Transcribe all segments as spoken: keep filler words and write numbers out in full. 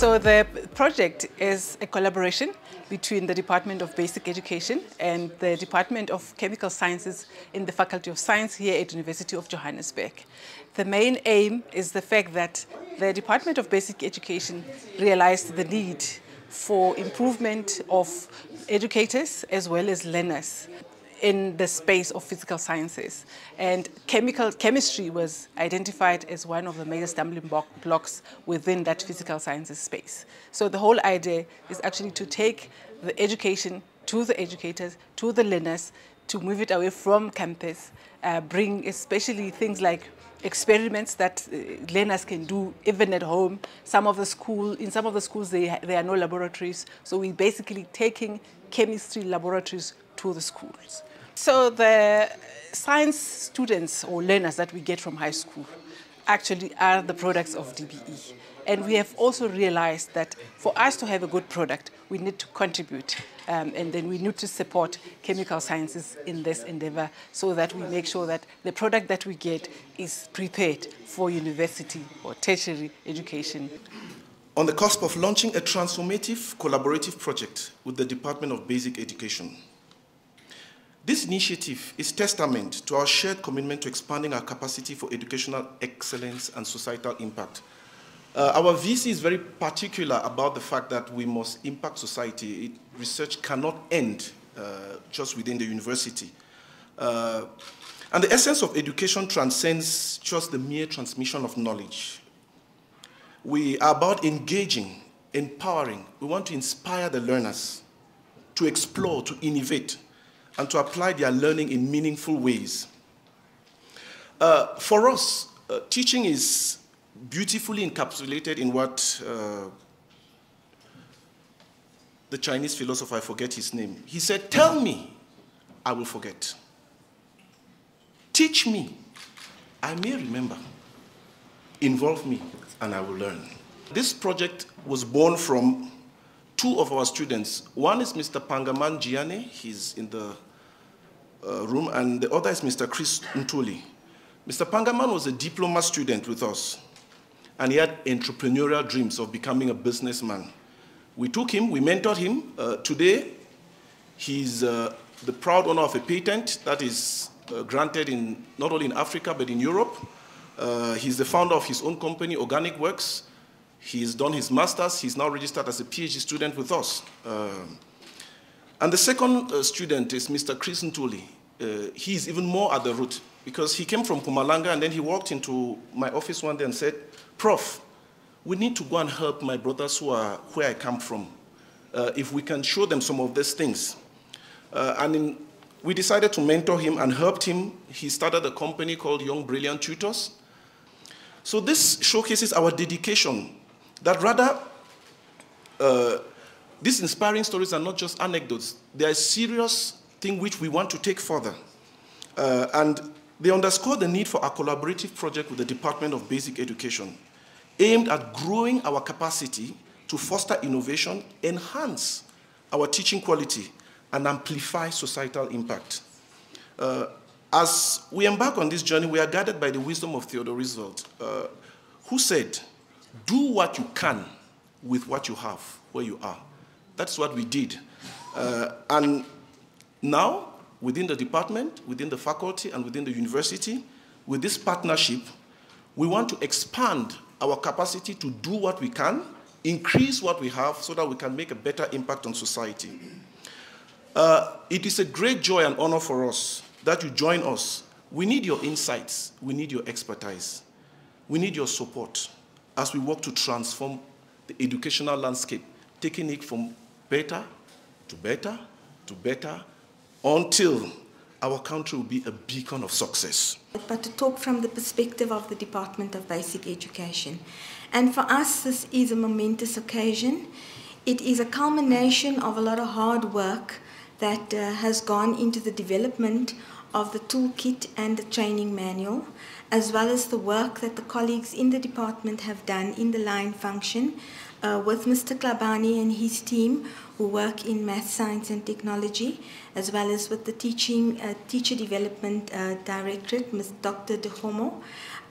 So the project is a collaboration between the Department of Basic Education and the Department of Chemical Sciences in the Faculty of Science here at University of Johannesburg. The main aim is the fact that the Department of Basic Education realized the need for improvement of educators as well as learners in the space of physical sciences. And chemical chemistry was identified as one of the major stumbling blocks within that physical sciences space. So the whole idea is actually to take the education to the educators, to the learners, to move it away from campus, uh, bring especially things like experiments that uh, learners can do even at home. Some of the school, in some of the schools, they, there are no laboratories. So we're basically taking chemistry laboratories to the schools. So the science students or learners that we get from high school actually are the products of D B E. And we have also realized that for us to have a good product, we need to contribute. Um, and then we need to support chemical sciences in this endeavor so that we make sure that the product that we get is prepared for university or tertiary education. On the cusp of launching a transformative collaborative project with the Department of Basic Education. This initiative is testament to our shared commitment to expanding our capacity for educational excellence and societal impact. Uh, our V C is very particular about the fact that we must impact society. It, research cannot end uh, just within the university. Uh, and the essence of education transcends just the mere transmission of knowledge. We are about engaging, empowering. We want to inspire the learners to explore, to innovate, and to apply their learning in meaningful ways. Uh, for us, uh, teaching is beautifully encapsulated in what uh, the Chinese philosopher, I forget his name, he said, tell me, I will forget. Teach me, I may remember. Involve me, and I will learn. This project was born from two of our students. One is Mister Pangaman Jiyane, he's in the uh, room, and the other is Mister Chris Ntuli. Mister Pangaman was a diploma student with us, and he had entrepreneurial dreams of becoming a businessman. We took him, we mentored him. Uh, today, he's uh, the proud owner of a patent that is uh, granted in not only in Africa, but in Europe. Uh, he's the founder of his own company, Organic Works. He's done his master's. He's now registered as a PhD student with us. Uh, and the second uh, student is Mister Chris Ntuli. Uh, he's even more at the root because he came from Mpumalanga and then he walked into my office one day and said, Prof, we need to go and help my brothers who are where I come from. Uh, if we can show them some of these things. Uh, and in, we decided to mentor him and helped him. He started a company called Young Brilliant Tutors. So this showcases our dedication that rather, uh, these inspiring stories are not just anecdotes. They are a serious thing which we want to take further. Uh, and they underscore the need for a collaborative project with the Department of Basic Education, aimed at growing our capacity to foster innovation, enhance our teaching quality, and amplify societal impact. Uh, as we embark on this journey, we are guided by the wisdom of Theodore Roosevelt, uh, who said, do what you can with what you have, where you are. That's what we did. Uh, and now, within the department, within the faculty, and within the university, with this partnership, we want to expand our capacity to do what we can, increase what we have, so that we can make a better impact on society. Uh, it is a great joy and honor for us that you join us. We need your insights. We need your expertise. We need your support as we work to transform the educational landscape, taking it from better to better to better until our country will be a beacon of success. But to talk from the perspective of the Department of Basic Education. And for us, this is a momentous occasion. It is a culmination of a lot of hard work that uh, has gone into the development of the toolkit and the training manual, as well as the work that the colleagues in the department have done in the line function uh, with Mister Klabani and his team who work in math, science and technology, as well as with the teaching, uh, teacher development uh, directorate, Miz Doctor DeHomo,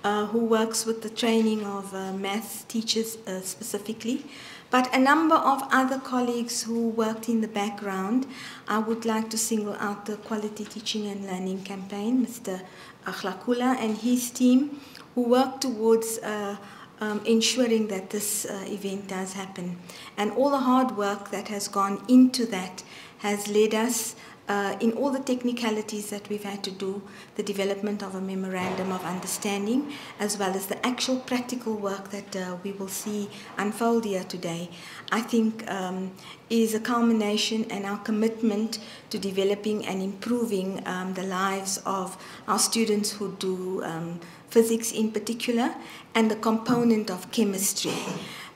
uh, who works with the training of uh, math teachers uh, specifically. But a number of other colleagues who worked in the background, I would like to single out the Quality Teaching and Learning Campaign, Mister Akhlakula and his team, who worked towards uh, um, ensuring that this uh, event does happen. And all the hard work that has gone into that has led us, uh, in all the technicalities that we've had to do, the development of a memorandum of understanding, as well as the actual practical work that uh, we will see unfold here today, I think um, is a culmination and our commitment to developing and improving um, the lives of our students who do um, physics in particular, and the component of chemistry.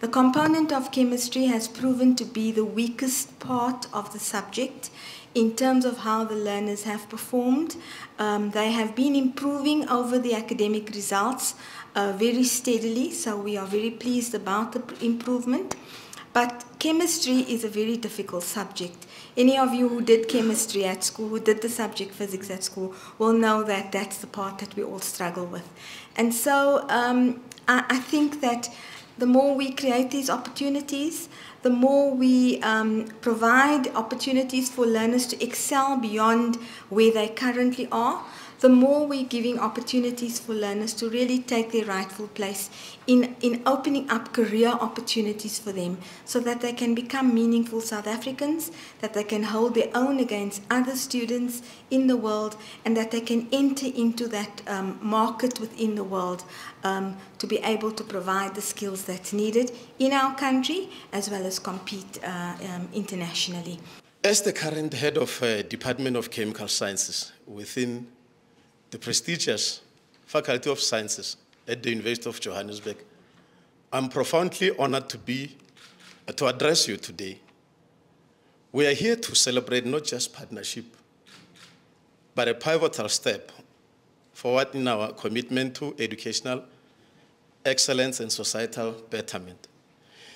The component of chemistry has proven to be the weakest part of the subject in terms of how the learners have performed. Um, they have been improving over the academic results uh, very steadily, so we are very pleased about the improvement. But chemistry is a very difficult subject. Any of you who did chemistry at school, who did the subject physics at school, will know that that's the part that we all struggle with. And so um, I, I think that the more we create these opportunities, the more we um, provide opportunities for learners to excel beyond where they currently are, the more we're giving opportunities for learners to really take their rightful place in, in opening up career opportunities for them, so that they can become meaningful South Africans, that they can hold their own against other students in the world, and that they can enter into that um, market within the world um, to be able to provide the skills that's needed in our country, as well as compete uh, um, internationally. As the current head of uh, Department of Chemical Sciences within the prestigious Faculty of Sciences at the University of Johannesburg, I'm profoundly honored to be, uh, to address you today. We are here to celebrate not just partnership, but a pivotal step forward in our commitment to educational excellence and societal betterment.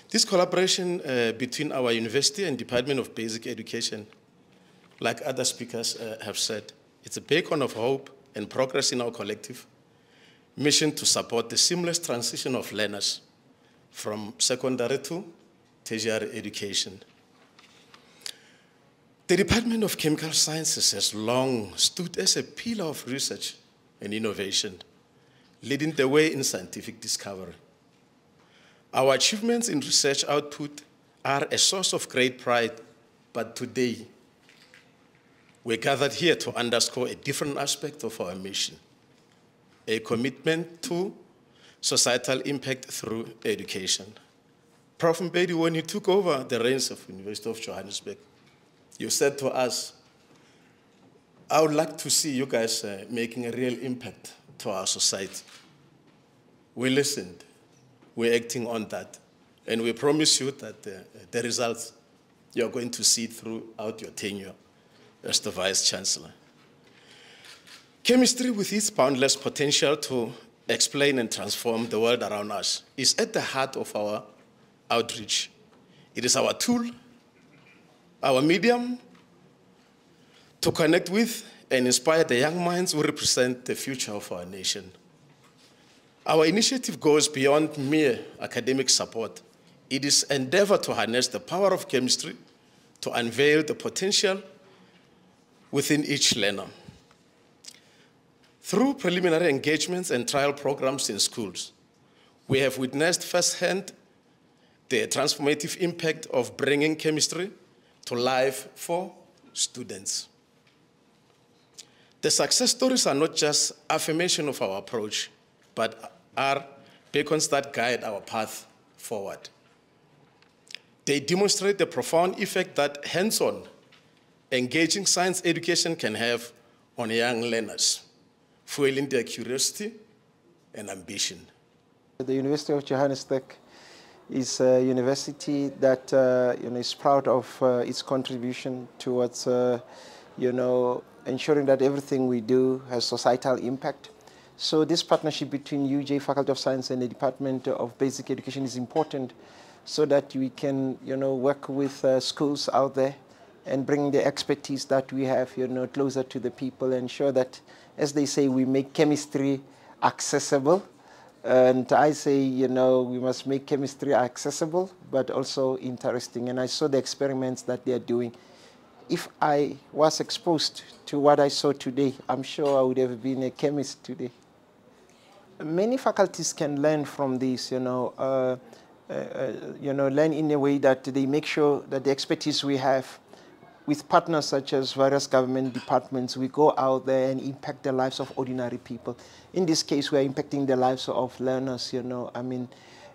This collaboration uh, between our university and Department of Basic Education, like other speakers uh, have said, it's a beacon of hope and progress in our collective mission to support the seamless transition of learners from secondary to tertiary education. The Department of Chemical Sciences has long stood as a pillar of research and innovation, leading the way in scientific discovery. Our achievements in research output are a source of great pride, but today, we're gathered here to underscore a different aspect of our mission, a commitment to societal impact through education. Professor Mbedi, when you took over the reins of University of Johannesburg, you said to us, I would like to see you guys uh, making a real impact to our society. We listened, we're acting on that, and we promise you that uh, the results you're going to see throughout your tenure as the Vice Chancellor. Chemistry, with its boundless potential to explain and transform the world around us, is at the heart of our outreach. It is our tool, our medium, to connect with and inspire the young minds who represent the future of our nation. Our initiative goes beyond mere academic support. It is an endeavor to harness the power of chemistry to unveil the potential within each learner. Through preliminary engagements and trial programs in schools, we have witnessed firsthand the transformative impact of bringing chemistry to life for students. The success stories are not just affirmation of our approach, but are beacons that guide our path forward. They demonstrate the profound effect that hands-on engaging science education can have on young learners, fueling their curiosity and ambition. The University of Johannesburg is a university that uh, you know, is proud of uh, its contribution towards uh, you know, ensuring that everything we do has societal impact. So this partnership between U J Faculty of Science and the Department of Basic Education is important, so that we can you know, work with uh, schools out there and bring the expertise that we have, you know, closer to the people, and ensure that, as they say, we make chemistry accessible And I say, you know, we must make chemistry accessible, but also interesting. And I saw the experiments that they are doing. If I was exposed to what I saw today, I'm sure I would have been a chemist today. Many faculties can learn from this, you know, uh, uh, you know, learn in a way that they make sure that the expertise we have with partners such as various government departments, we go out there and impact the lives of ordinary people. In this case, we are impacting the lives of learners, you know. I mean,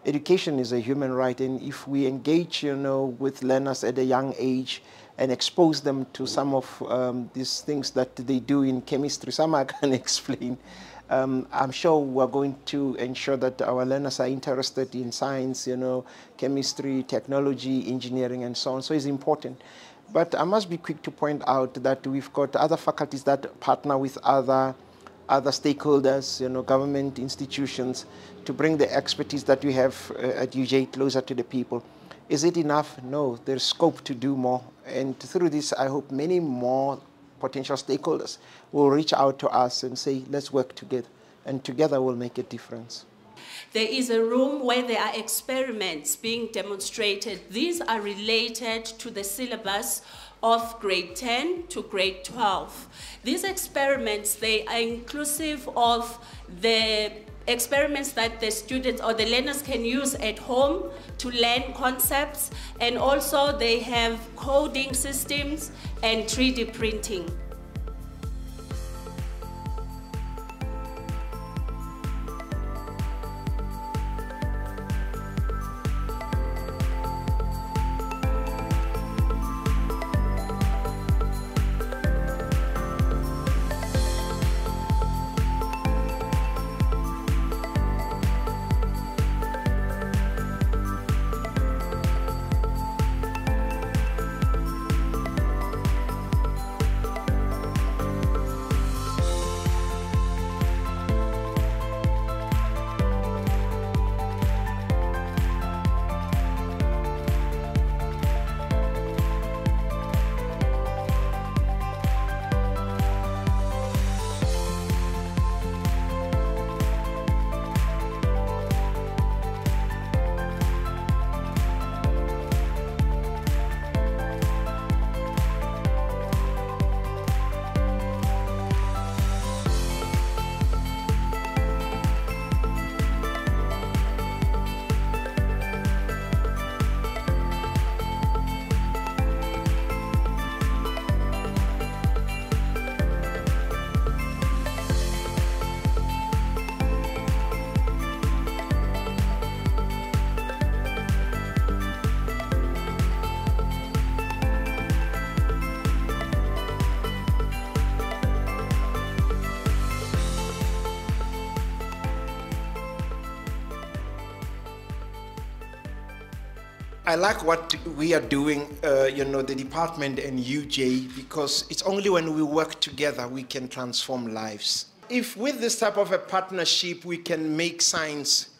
education is a human right, and if we engage, you know, with learners at a young age and expose them to some of um, these things that they do in chemistry, some I can explain, um, I'm sure we're going to ensure that our learners are interested in science, you know, chemistry, technology, engineering, and so on. So it's important. But I must be quick to point out that we've got other faculties that partner with other, other stakeholders, you know, government institutions, to bring the expertise that we have at U J closer to the people. Is it enough? No, there's scope to do more. And through this, I hope many more potential stakeholders will reach out to us and say, let's work together. And together we'll make a difference. There is a room where there are experiments being demonstrated. These are related to the syllabus of grade ten to grade twelve. These experiments, they are inclusive of the experiments that the students or the learners can use at home to learn concepts, and also they have coding systems and three D printing. I like what we are doing, uh, you know, the department and U J, because it's only when we work together we can transform lives. If with this type of a partnership we can make science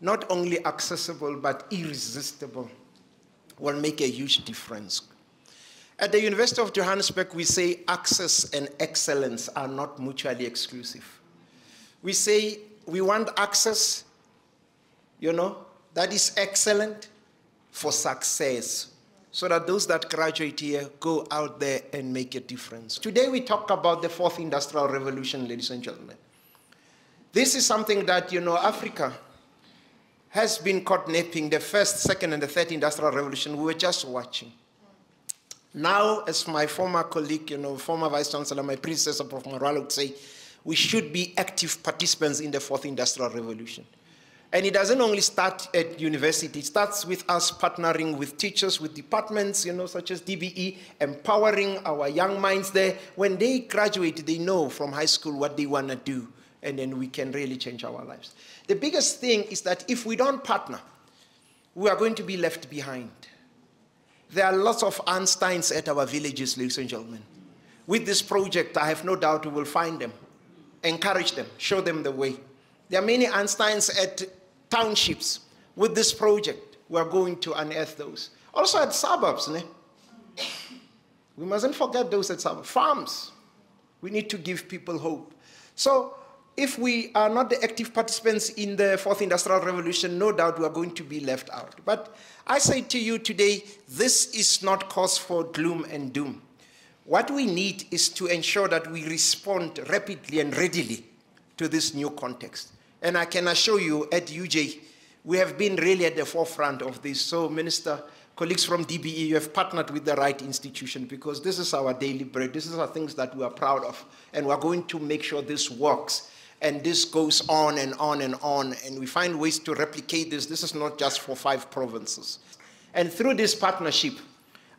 not only accessible but irresistible, will make a huge difference. At the University of Johannesburg, we say access and excellence are not mutually exclusive. We say we want access, you know, that is excellent, for success, so that those that graduate here go out there and make a difference. Today we talk about the fourth industrial revolution, ladies and gentlemen. This is something that, you know, Africa has been caught napping. The first, second, and the third industrial revolution, we were just watching. Now, as my former colleague, you know, former Vice Chancellor, my predecessor, Professor Marwala would say, we should be active participants in the fourth industrial revolution. And it doesn't only start at university. It starts with us partnering with teachers, with departments, you know, such as D B E, empowering our young minds there. When they graduate, they know from high school what they want to do, and then we can really change our lives. The biggest thing is that if we don't partner, we are going to be left behind. There are lots of Einsteins at our villages, ladies and gentlemen. With this project, I have no doubt we will find them, encourage them, show them the way. There are many Einsteins at townships. With this project, we are going to unearth those. Also at suburbs, né? We mustn't forget those at suburbs. Farms, we need to give people hope. So if we are not the active participants in the Fourth Industrial Revolution, no doubt we are going to be left out. But I say to you today, this is not cause for gloom and doom. What we need is to ensure that we respond rapidly and readily to this new context. And I can assure you at U J, we have been really at the forefront of this. So, Minister, colleagues from D B E, you have partnered with the right institution, because this is our daily bread. This is the things that we are proud of. And we're going to make sure this works. And this goes on and on and on. And we find ways to replicate this. This is not just for five provinces. And through this partnership,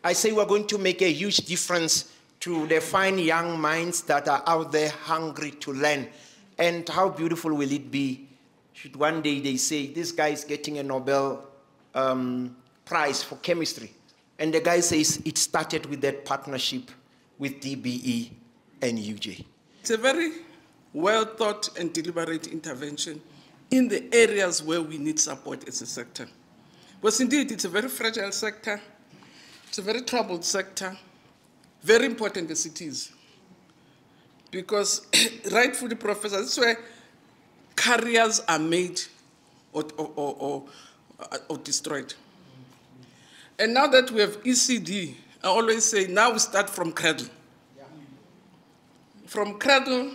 I say we're going to make a huge difference to the fine young minds that are out there hungry to learn. And how beautiful will it be should one day they say, this guy is getting a Nobel um, Prize for chemistry. And the guy says, it started with that partnership with D B E and U J. It's a very well thought and deliberate intervention in the areas where we need support as a sector. Because indeed, it's a very fragile sector. It's a very troubled sector. Very important as it is. Because rightfully, Professor, that's where careers are made or, or, or, or, or destroyed. And now that we have E C D, I always say, now we start from cradle. Yeah. From cradle,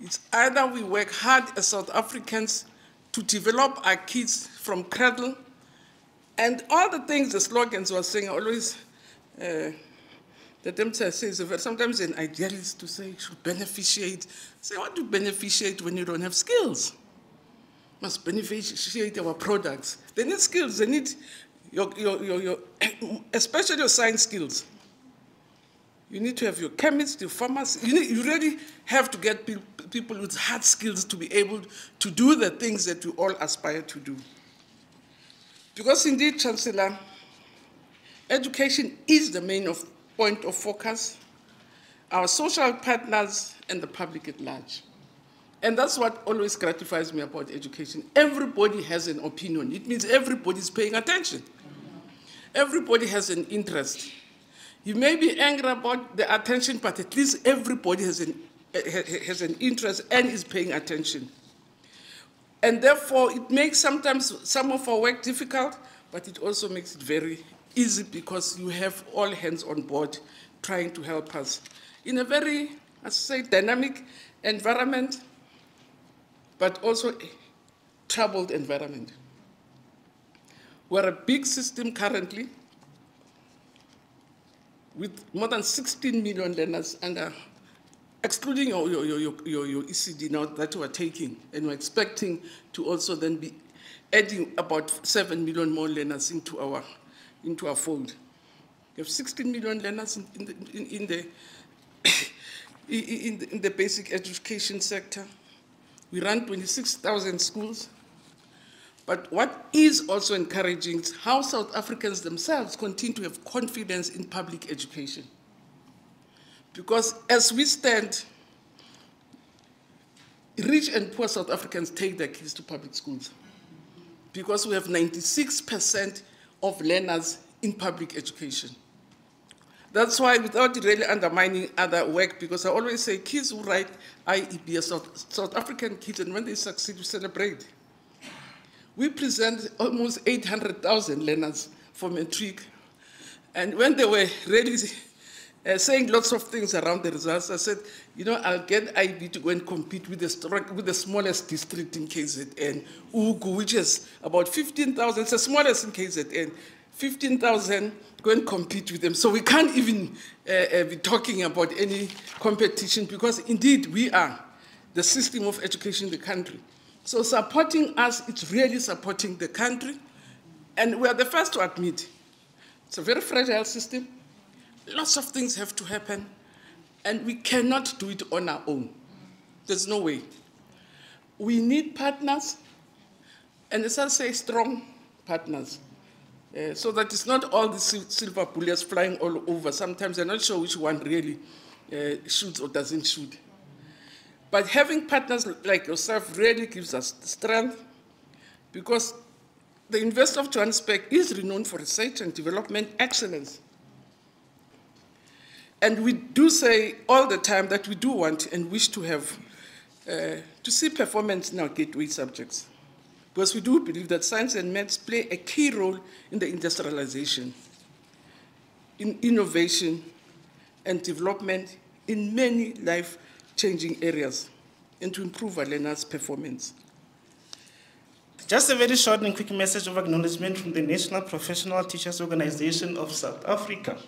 it's either we work hard as South Africans to develop our kids from cradle, and all the things, the slogans were saying, always, uh, the tempter says, sometimes an idealist to say, should beneficiate. Say, what do beneficiate when you don't have skills? Must beneficiate our products. They need skills, they need your, your, your, your especially your science skills. You need to have your chemists, your farmers. You, need, you really have to get pe people with hard skills to be able to do the things that we all aspire to do. Because indeed, Chancellor, education is the main of, point of focus, our social partners and the public at large. And that's what always gratifies me about education. Everybody has an opinion. It means everybody's paying attention. Everybody has an interest. You may be angry about the attention, but at least everybody has an, has an interest and is paying attention. And therefore, it makes sometimes some of our work difficult, but it also makes it very easy because you have all hands on board trying to help us in a very, as I say, dynamic environment, but also a troubled environment. We're a big system currently with more than sixteen million learners under, excluding your, your, your, your, your E C D now that we're taking, and we're expecting to also then be adding about seven million more learners into our, into our fold. We have sixteen million learners in, in, the, in, in, the, in, the, in the basic education sector. We run twenty-six thousand schools. But what is also encouraging is how South Africans themselves continue to have confidence in public education. Because as we stand, rich and poor South Africans take their kids to public schools. Because we have ninety-six percent of learners in public education. That's why, without really undermining other work, because I always say kids who write I E B are South, South African kids, and when they succeed, we celebrate. We present almost eight hundred thousand learners for matric. And when they were really uh, saying lots of things around the results, I said, you know, I'll get I E B to go and compete with the, with the smallest district in K Z N, Ugu, which is about fifteen thousand, it's the smallest in K Z N. fifteen thousand, go and compete with them. So we can't even uh, uh, be talking about any competition because indeed we are the system of education in the country. So supporting us, it's really supporting the country. And we are the first to admit it's a very fragile system. Lots of things have to happen. And we cannot do it on our own. There's no way. We need partners. And as I say, strong partners. Uh, so that it's not all the silver bullets flying all over. Sometimes they're not sure which one really uh, shoots or doesn't shoot. But having partners like yourself really gives us strength because the University of Johannesburg is renowned for research and development excellence. And we do say all the time that we do want and wish to have uh, to see performance in our gateway subjects, because we do believe that science and maths play a key role in the industrialization, in innovation and development in many life-changing areas, and to improve our learners' performance. Just a very short and quick message of acknowledgement from the National Professional Teachers Organization of South Africa.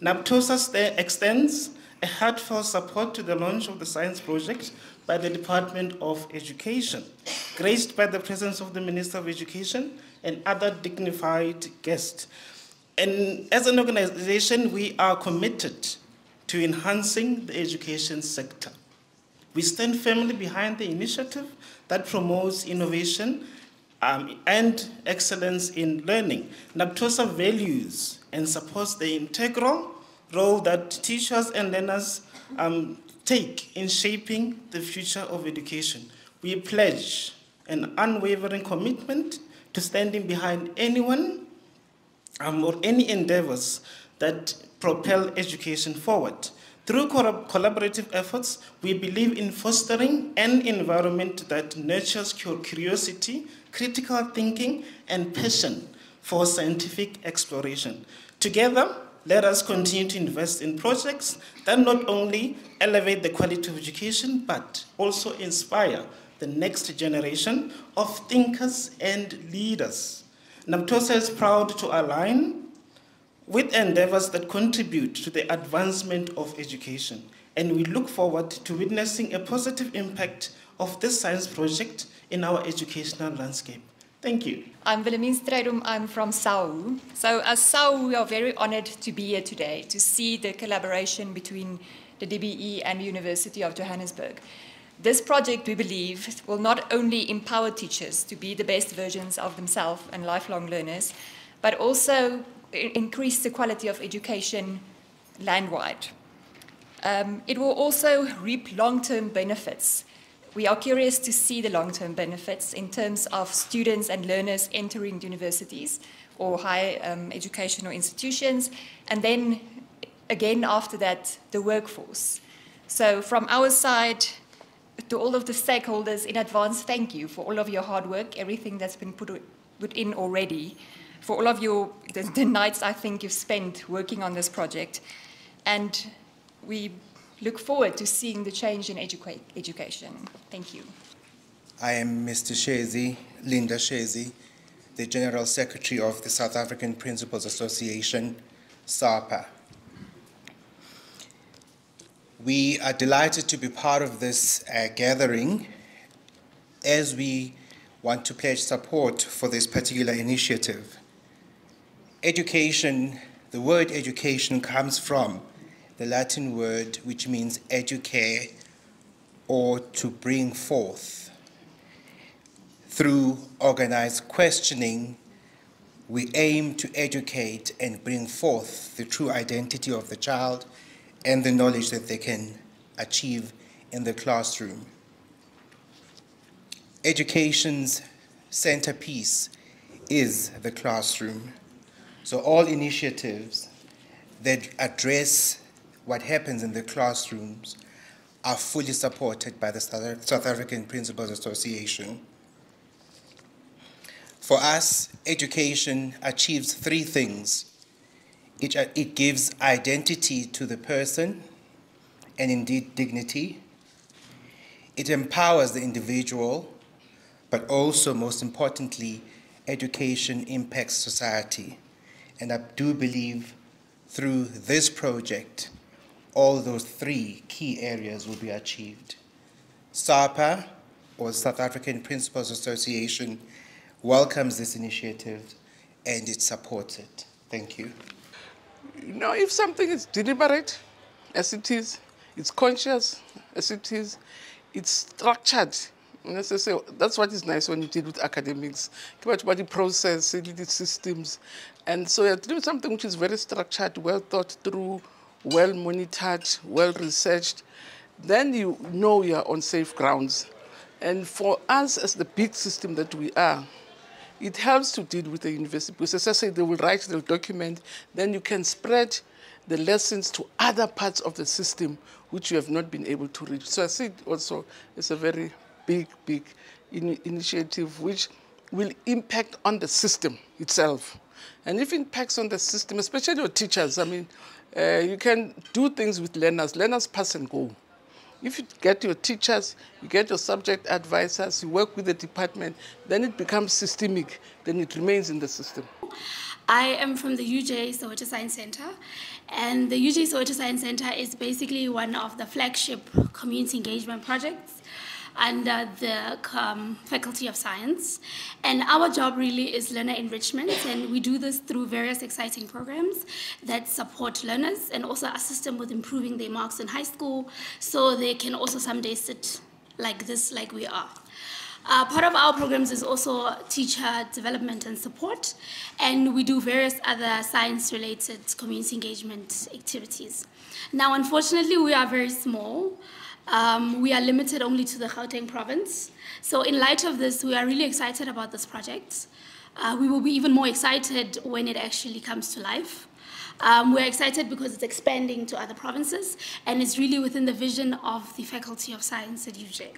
NAPTOSA extends a heartfelt support to the launch of the science project by the Department of Education, graced by the presence of the Minister of Education and other dignified guests. And as an organization, we are committed to enhancing the education sector. We stand firmly behind the initiative that promotes innovation um, and excellence in learning. NAPTOSA values and supports the integral role that teachers and learners um, take in shaping the future of education. We pledge an unwavering commitment to standing behind anyone um, or any endeavors that propel education forward. Through collaborative efforts, we believe in fostering an environment that nurtures curiosity, critical thinking, and passion for scientific exploration. Together, let us continue to invest in projects that not only elevate the quality of education, but also inspire the next generation of thinkers and leaders. NAPTOSA is proud to align with endeavors that contribute to the advancement of education. And we look forward to witnessing a positive impact of this science project in our educational landscape. Thank you. I'm Wilhelmine Stredum, I'm from S A O U. So as S A O U, we are very honored to be here today, to see the collaboration between the D B E and the University of Johannesburg. This project, we believe, will not only empower teachers to be the best versions of themselves and lifelong learners, but also increase the quality of education landwide. Um, it will also reap long-term benefits. We are curious to see the long-term benefits in terms of students and learners entering universities or high um, educational institutions, and then again after that, the workforce. So from our side, to all of the stakeholders in advance, thank you for all of your hard work, everything that's been put, put in already, for all of your, the, the nights I think you've spent working on this project. And we look forward to seeing the change in educa education. Thank you. I am Mister Shazi, Linda Shazi, the General Secretary of the South African Principals Association, S A P A. We are delighted to be part of this uh, gathering as we want to pledge support for this particular initiative. Education, the word education comes from the Latin word which means educare, or to bring forth. Through organized questioning, we aim to educate and bring forth the true identity of the child and the knowledge that they can achieve in the classroom. Education's centerpiece is the classroom. So all initiatives that address what happens in the classrooms are fully supported by the South African Principals Association. For us, education achieves three things. It, it gives identity to the person, and indeed dignity. It empowers the individual, but also, most importantly, education impacts society. And I do believe through this project, all those three key areas will be achieved. S A P A, or South African Principals Association, welcomes this initiative and it supports it. Thank you. You know, if something is deliberate, as it is, it's conscious, as it is, it's structured. That's what is nice when you deal with academics. Everybody process, systems. And so you're dealing with something which is very structured, well thought through, well monitored, well researched. Then you know you're on safe grounds. And for us, as the big system that we are, it helps to deal with the university. Because as I say, they will write, they'll document. Then you can spread the lessons to other parts of the system which you have not been able to reach. So I see it also as a very big, big in initiative which will impact on the system itself. And if it impacts on the system, especially your teachers, I mean, uh, you can do things with learners. Learners pass and go. If you get your teachers, you get your subject advisors, you work with the department, then it becomes systemic, then it remains in the system. I am from the U J Soweto Science Centre, and the U J Soweto Science Centre is basically one of the flagship community engagement projects under the um, Faculty of Science. And our job really is learner enrichment, and we do this through various exciting programs that support learners and also assist them with improving their marks in high school so they can also someday sit like this, like we are. Uh, part of our programs is also teacher development and support, and we do various other science-related community engagement activities. Now, unfortunately, we are very small. Um, we are limited only to the Gauteng province. So in light of this, we are really excited about this project. Uh, we will be even more excited when it actually comes to life. Um, we're excited because it's expanding to other provinces, and it's really within the vision of the Faculty of Science at U J.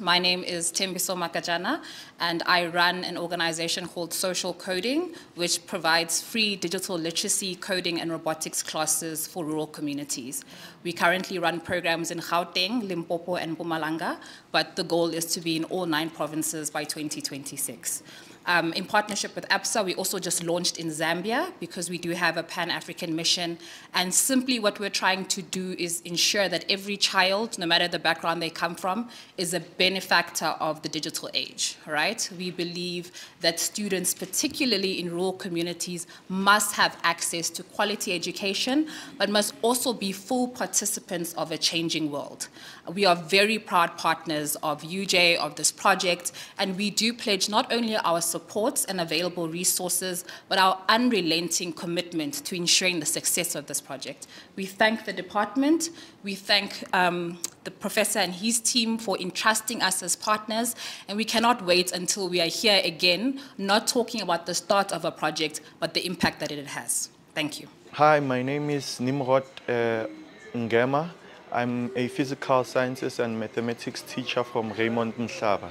My name is Tembiso Makajana, and I run an organization called Social Coding, which provides free digital literacy, coding, and robotics classes for rural communities. We currently run programs in Gauteng, Limpopo, and Mpumalanga, but the goal is to be in all nine provinces by twenty twenty-six. Um, in partnership with APSA, we also just launched in Zambia because we do have a Pan-African mission, and simply what we're trying to do is ensure that every child, no matter the background they come from, is a benefactor of the digital age, right? We believe that students, particularly in rural communities, must have access to quality education, but must also be full participants of a changing world. We are very proud partners of U J, of this project, and we do pledge not only our supports and available resources, but our unrelenting commitment to ensuring the success of this project. We thank the department, we thank um, the professor and his team for entrusting us as partners, and we cannot wait until we are here again, not talking about the start of a project, but the impact that it has. Thank you. Hi, my name is Nimrod uh, Ngema. I'm a physical sciences and mathematics teacher from Raymond Nsaba.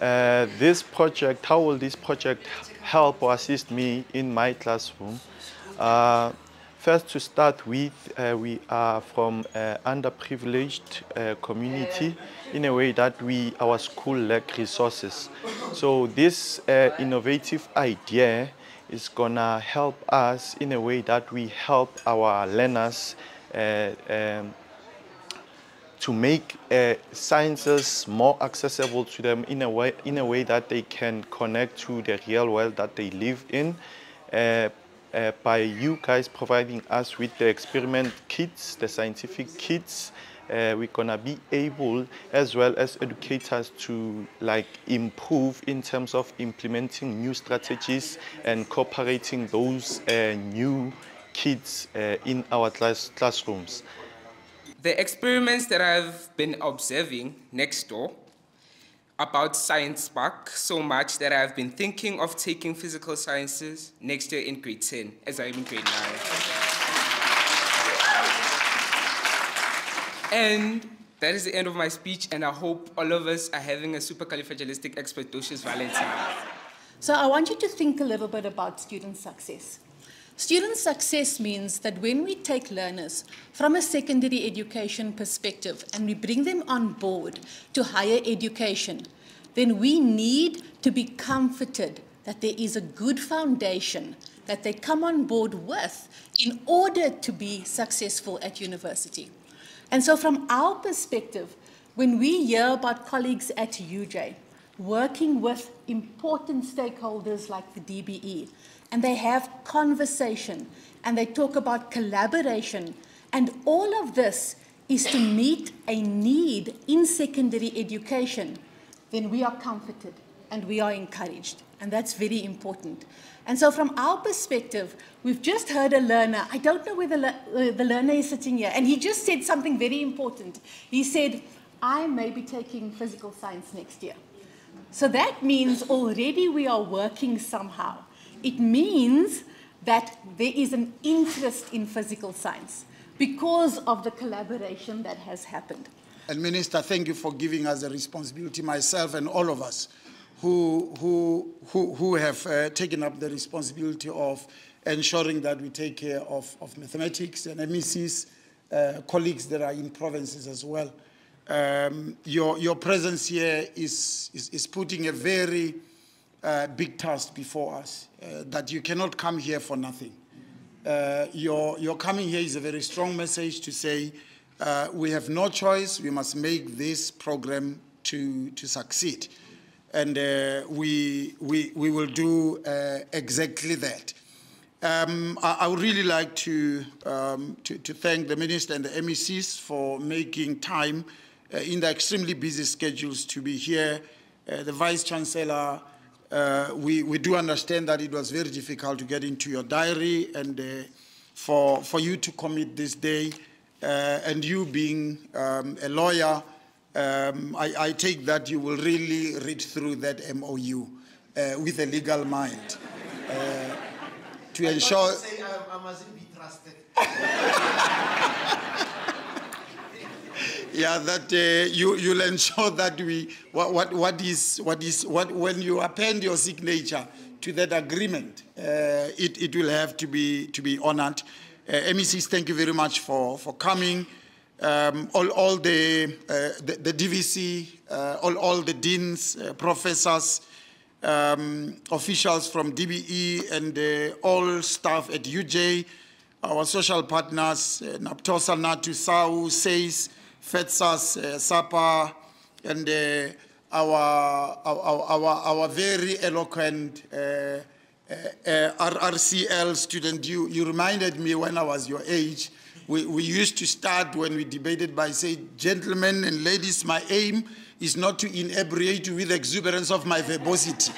Uh, this project, how will this project help or assist me in my classroom? Uh, first, to start with, uh, we are from an uh, underprivileged uh, community in a way that we, our school lack resources. So this uh, innovative idea is gonna help us in a way that we help our learners uh, um, to make uh, sciences more accessible to them in a way, in a way that they can connect to the real world that they live in. Uh, uh, by you guys providing us with the experiment kits, the scientific kits, uh, we're gonna be able, as well as educators, to like improve in terms of implementing new strategies and incorporating those uh, new kits uh, in our class classrooms. The experiments that I've been observing next door about Science Park so much that I've been thinking of taking physical sciences next year in grade ten, as I'm in grade nine. And that is the end of my speech, and I hope all of us are having a supercalifragilisticexpialidocious Valentine. So I want you to think a little bit about student success. Student success means that when we take learners from a secondary education perspective and we bring them on board to higher education, then we need to be comforted that there is a good foundation that they come on board with in order to be successful at university. And so from our perspective, when we hear about colleagues at U J working with important stakeholders like the D B E, and they have conversation, and they talk about collaboration. And all of this is to meet a need in secondary education. Then we are comforted and we are encouraged. And that's very important. And so from our perspective, we've just heard a learner. I don't know whether le- the learner is sitting here. And he just said something very important. He said, I may be taking physical science next year. So that means already we are working somehow. It means that there is an interest in physical science because of the collaboration that has happened. And Minister, thank you for giving us the responsibility, myself and all of us who, who, who, who have uh, taken up the responsibility of ensuring that we take care of, of mathematics and M E Cs, uh, colleagues that are in provinces as well. Um, your, your presence here is, is, is putting a very uh, big task before us, uh, that you cannot come here for nothing. Uh, your, your coming here is a very strong message to say uh, we have no choice, we must make this program to, to succeed. And uh, we, we, we will do uh, exactly that. Um, I, I would really like to, um, to, to thank the Minister and the M E Cs for making time uh, in the extremely busy schedules to be here. Uh, the Vice-Chancellor, uh, we, we do understand that it was very difficult to get into your diary and uh, for, for you to commit this day. Uh, and you being um, a lawyer, um, I, I take that you will really read through that M O U uh, with a legal mind. Uh, To ensure. I, say I, I mustn't be trusted. Yeah, that uh, you you'll ensure that we what what what is what is what when you append your signature to that agreement, uh, it it will have to be to be honoured. Uh, M E Cs, thank you very much for for coming. Um, all all the, uh, the the D V C, uh, all all the deans, uh, professors. Um, officials from D B E and uh, all staff at U J, our social partners, uh, NAPTOSA, NATU, S A O U, S A I S, FEDSAS, uh, SAPA, and uh, our, our, our, our very eloquent uh, uh, uh, R C L student. You, you reminded me when I was your age, we, we used to start when we debated by saying, gentlemen and ladies, my aim is not to inebriate you with the exuberance of my verbosity.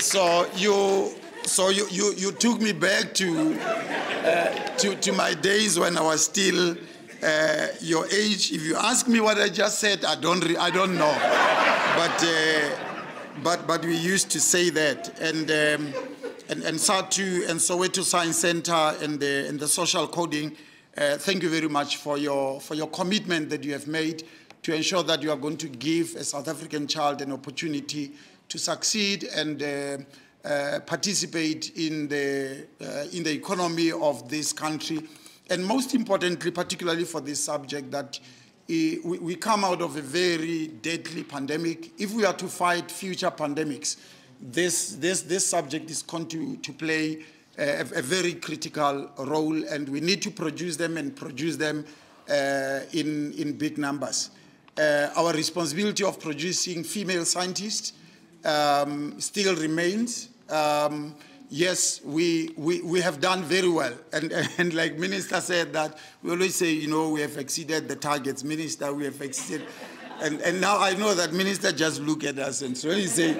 so you, so you, you, you took me back to, uh, to, to my days when I was still uh, your age. If you ask me what I just said, I don't, re I don't know. but, uh, but, but we used to say that, and um, and, and S A T U and Soweto Science Centre and the and the Social Coding. Uh, thank you very much for your, for your commitment that you have made to ensure that you are going to give a South African child an opportunity to succeed and uh, uh, participate in the, uh, in the economy of this country. And most importantly, particularly for this subject, that uh, we, we come out of a very deadly pandemic. If we are to fight future pandemics, this, this, this subject is going to, to play A, a very critical role, and we need to produce them and produce them uh, in, in big numbers. Uh, our responsibility of producing female scientists um, still remains. Um, yes, we, we, we have done very well. And, and like Minister said that, we always say, you know, we have exceeded the targets. Minister, we have exceeded. And, and now I know that Minister just look at us and so he say,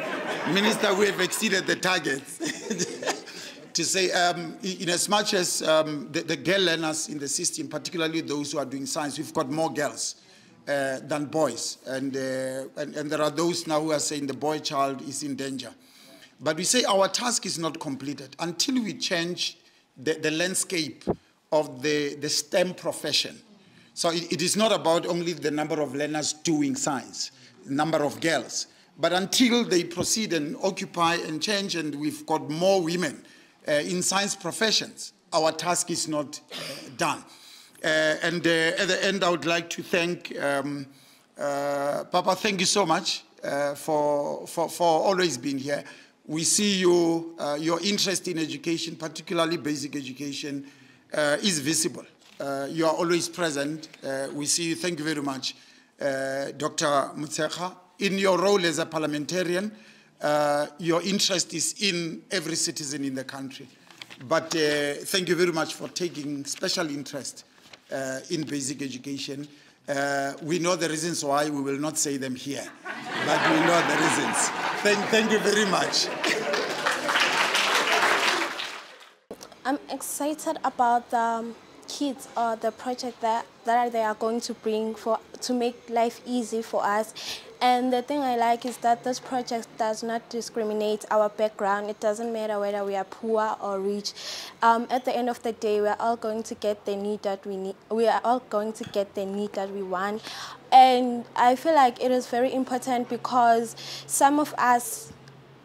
Minister, we have exceeded the targets. To say, um, in as much as um, the, the girl learners in the system, particularly those who are doing science, we've got more girls uh, than boys. And, uh, and, and there are those now who are saying the boy child is in danger. But we say our task is not completed until we change the, the landscape of the, the STEM profession. So it, it is not about only the number of learners doing science, number of girls. But until they proceed and occupy and change, and we've got more women Uh, in science professions, our task is not uh, done. Uh, and uh, at the end, I would like to thank um, uh, Papa. Thank you so much uh, for, for for always being here. We see you, uh, your interest in education, particularly basic education, uh, is visible. Uh, you are always present. Uh, we see you. Thank you very much, uh, Doctor Mutsekha. In your role as a parliamentarian, Uh, your interest is in every citizen in the country. But uh, thank you very much for taking special interest uh, in basic education. Uh, we know the reasons why, we will not say them here, but we know the reasons. Thank, thank you very much. I'm excited about the kids or the project that, that they are going to bring for to make life easy for us. And the thing I like is that this project does not discriminate our background. It doesn't matter whether we are poor or rich. Um, at the end of the day, we are all going to get the need that we need. We are all going to get the need that we want. And I feel like it is very important because some of us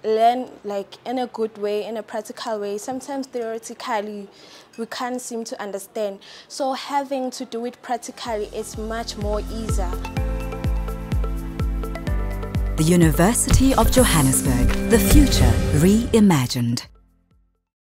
learn like in a good way, in a practical way. Sometimes theoretically, we can't seem to understand. So having to do it practically is much more easier. The University of Johannesburg, the future reimagined.